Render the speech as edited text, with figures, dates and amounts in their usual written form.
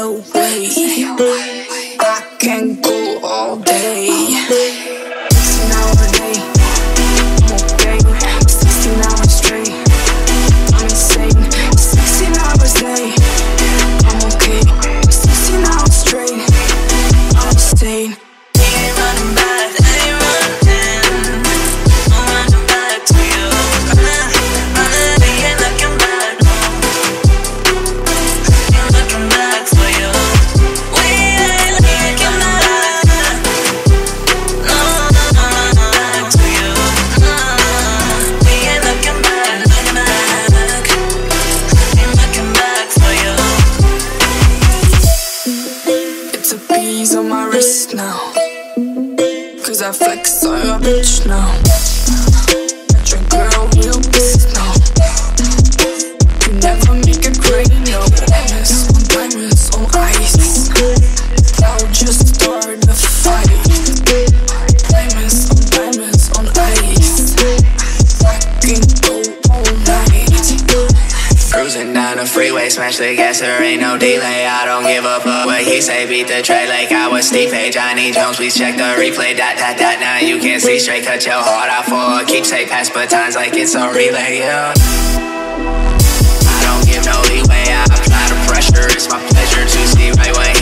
away. I can go all day. 16-hour day, okay, 16 hours straight, I'm insane. 16 hours day, I'm okay, 16 hours straight, I'm insane. On my wrist now, cause I flex on your bitch now. Your girl, you pissed now. You never make a great no. Miss on diamonds on ice. I'll just start the fight. Diamonds on diamonds on ice. I can go all night. Cruising down the freeway, smash the gas, there ain't no delay. I don't give a fuck what he say, beat the tray like I was Steve Page. Johnny Jones, please check the replay, ... now you can't see straight, cut your heart out for a keepsake, pass batons like it's a relay, yeah. I don't give no leeway, I apply the pressure, it's my pleasure to see right way.